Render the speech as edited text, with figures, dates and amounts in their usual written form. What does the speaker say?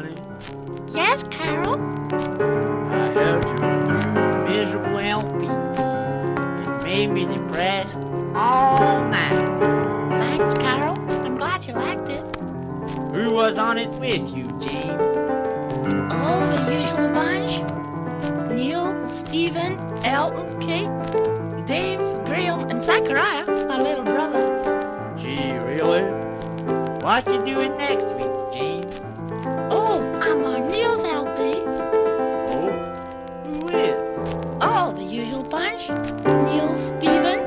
honey? Yes, Carol? I heard you were miserable LP and made me depressed all night. Thanks, Carol. I'm glad you liked it. Who was on it with you, James? Oh, the usual bunch. Neil, Stephen, Elton, Kate, Dave, Graham, and Zachariah, my little brother. Gee, really? What you doing next week, James? Oh, I'm on Neil's LP. Oh, who is? Oh, the usual bunch. Neil, Stephen.